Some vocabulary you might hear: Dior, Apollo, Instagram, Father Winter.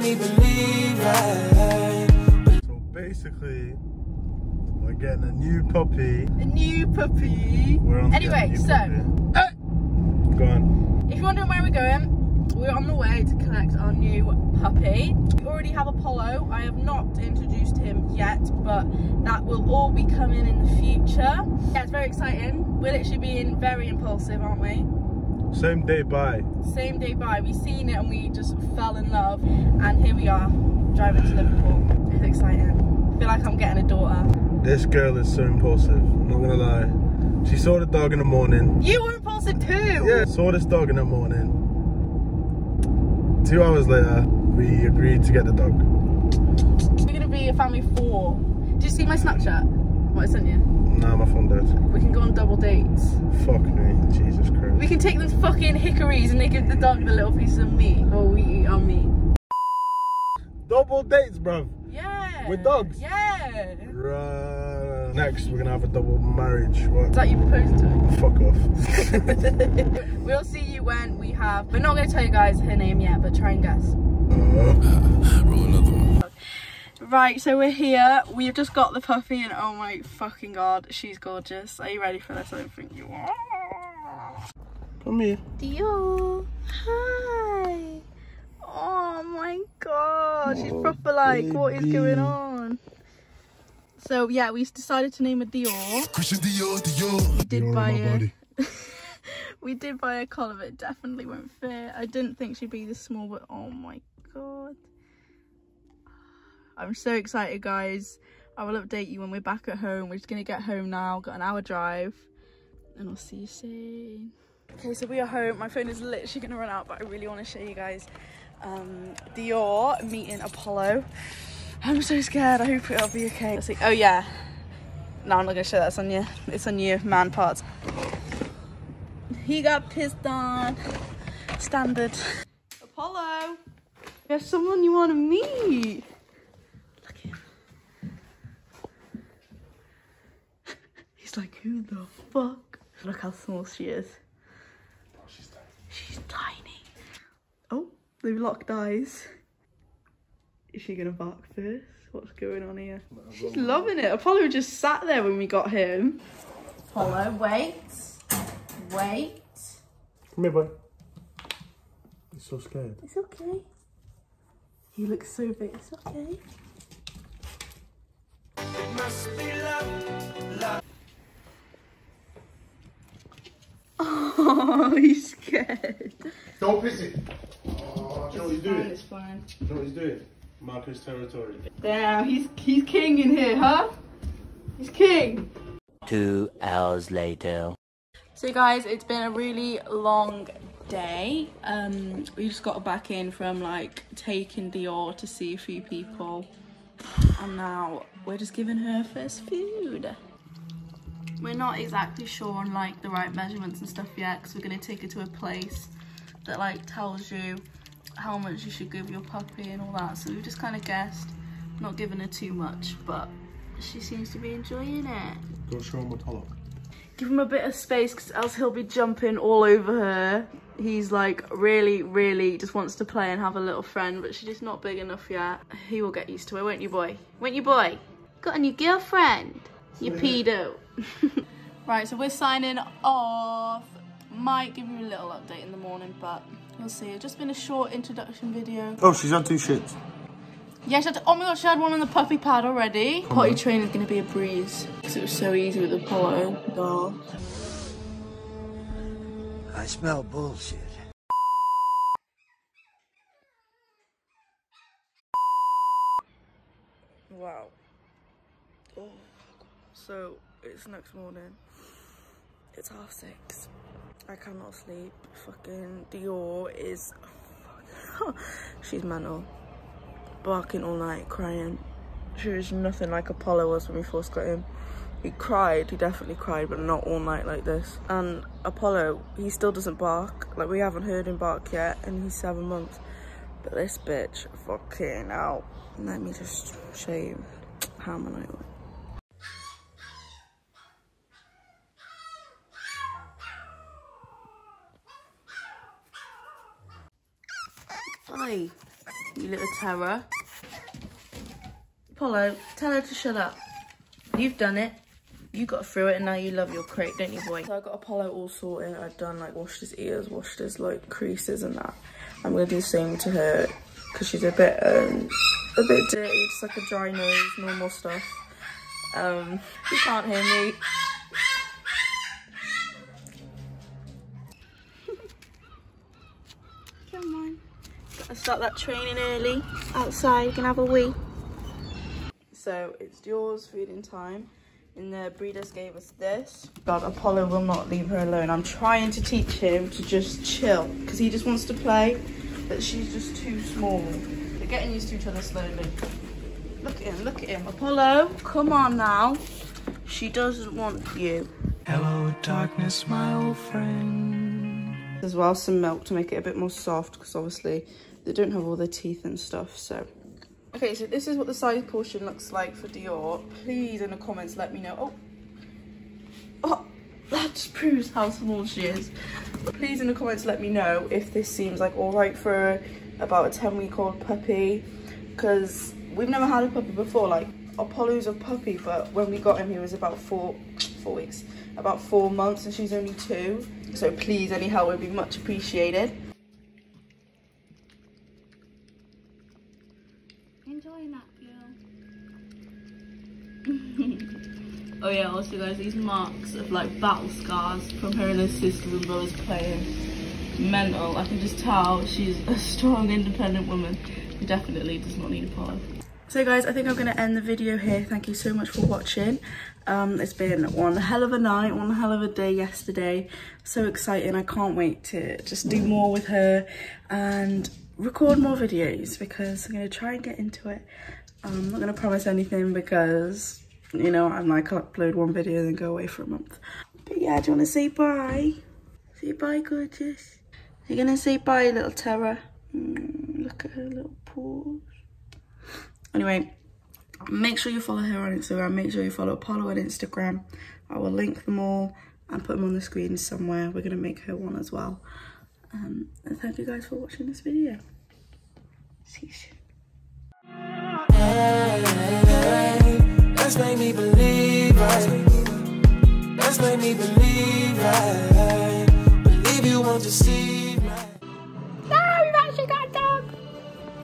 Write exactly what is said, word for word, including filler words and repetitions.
me believe I. So basically, we're getting a new puppy. A new puppy. We're on anyway, new so. Puppy. Uh, Go on. If you're wondering where we're going, we're on the way to collect our new puppy. We already have Apollo. I have not introduced him yet, but that will all be coming in the future. Yeah, it's very exciting. We're literally being very impulsive, aren't we? Same day by. Same day by. We seen it and we just fell in love. And here we are, driving to Liverpool. It's exciting. I feel like I'm getting a daughter. This girl is so impulsive, I'm not gonna lie. She saw the dog in the morning. You were impulsive too! Yeah, saw this dog in the morning. Two hours later, we agreed to get the dog. We're gonna be a family of four. Did you see my Snapchat? What I sent you? Nah, my phone dead. We can go on double dates. Fuck me, Jesus Christ. We can take them to fucking Hickories and they give the dog the little pieces of meat. Or we eat our meat. Double dates, bruv. Yeah. With dogs? Yeah. Right. Next, we're gonna have a double marriage. What? Is that you proposing to me? Fuck off. We'll see you when we have. We're not gonna tell you guys her name yet, but try and guess. Uh, roll another one. Right, so we're here. We've just got the puppy and oh my fucking god, she's gorgeous. Are you ready for this? I don't think you are. Come here. Dior. Hi. Oh my god. She's proper like, baby. What is going on? So yeah, we decided to name her Dior. Christian Dior, Dior. We did Dior buy a... We did buy a collar, but it definitely won't fit. I didn't think she'd be this small, but oh my god. I'm so excited, guys. I will update you when we're back at home. We're just gonna get home now, got an hour drive, and I'll see you soon. Okay, so we are home. My phone is literally gonna run out, but I really want to show you guys um Dior meeting Apollo. I'm so scared. I hope it'll be okay. Let's see. Oh yeah, no, I'm not gonna show that. It's on you, it's on you, man parts. He got pissed on, standard. Apollo, there's someone you want to meet. It's like, who the fuck? Look how small she is. Oh, she's tiny. She's tiny. Oh, they've locked eyes. Is she gonna bark first? What's going on here? She's loving it. Apollo just sat there when we got him. Apollo, wait. Wait. Come here, boy. He's so scared. It's okay. He looks so big. It's okay. It must be love, love. Oh, he's scared. Don't piss it. Oh, do you know what he's doing? It's fine. Do you know what he's doing? Mark his territory. Damn, he's, he's king in here, huh? He's king. Two hours later. So guys, it's been a really long day. Um, we just got back in from like taking Dior to see a few people. And now we're just giving her first food. We're not exactly sure on like the right measurements and stuff yet, because we're going to take her to a place that like tells you how much you should give your puppy and all that. So we've just kind of guessed, not giving her too much, but she seems to be enjoying it. Go show him Apollo. Give him a bit of space, because else he'll be jumping all over her. He's like really, really just wants to play and have a little friend, but she's just not big enough yet. He will get used to it, won't you, boy? Won't you, boy? Got a new girlfriend, you pedo. Right, so we're signing off. Might give you a little update in the morning, but we'll see. It's just been a short introduction video. Oh, she's had two shits. Yeah, she had to, oh my god, she had one on the puppy pad already. Come Potty on. Train is going to be a breeze, because it was so easy with Apollo. Oh. I smell bullshit. Wow. Oh. So it's next morning, it's half six, I cannot sleep. Fucking Dior is, oh, she's mental, barking all night, crying. She was nothing like Apollo was when we first got him. He cried, he definitely cried, but not all night like this. And Apollo, he still doesn't bark, like we haven't heard him bark yet, and he's seven months. But this bitch, fucking out. Let me just show you how my night went. Hi. you little terror. Apollo, tell her to shut up. You've done it. You got through it and now you love your crate, don't you, boy? So I got Apollo all sorted. I've done, like, washed his ears, washed his, like, creases and that. I'm going to do the same to her because she's a bit, um, a bit dirty. Just, like, a dry nose, normal stuff. Um, you can't hear me. Come on. Gotta start that training early. Outside, you can have a wee. So, it's Dior's feeding time. And the breeders gave us this. God, Apollo will not leave her alone. I'm trying to teach him to just chill because he just wants to play, but she's just too small. They're getting used to each other slowly. Look at him, look at him. Apollo, come on now. She doesn't want you. Hello, darkness, my old friend. As well, some milk to make it a bit more soft because obviously they don't have all their teeth and stuff, so. Okay, so this is what the size portion looks like for Dior. Please, in the comments, let me know. Oh, oh, that just proves how small she is. Please, in the comments, let me know if this seems like all right for about a ten-week-old puppy, because we've never had a puppy before. Like, Apollo's a puppy, but when we got him, he was about four, four weeks, about four months, and she's only two. So please, any help would be much appreciated. Enjoying that, girl. Oh yeah, also there's these marks of like battle scars from her and her sisters and brothers playing. Mental. I can just tell she's a strong, independent woman who definitely does not need a Apollo. So guys, I think I'm going to end the video here. Thank you so much for watching. Um, it's been one hell of a night, one hell of a day yesterday. So exciting. I can't wait to just do more with her and record more videos because I'm going to try and get into it. Um, I'm not going to promise anything because, you know, I'm like, I'll upload one video and then go away for a month. But yeah, do you want to say bye? Say bye, gorgeous. You're going to say bye, little Terra. Mm, look at her little paws. Anyway, make sure you follow her on Instagram. Make sure you follow Apollo on Instagram. I will link them all and put them on the screen somewhere. We're going to make her one as well. Um, and thank you guys for watching this video. See you soon. Let's make me believe right. Let's make me believe right. Believe you want to see.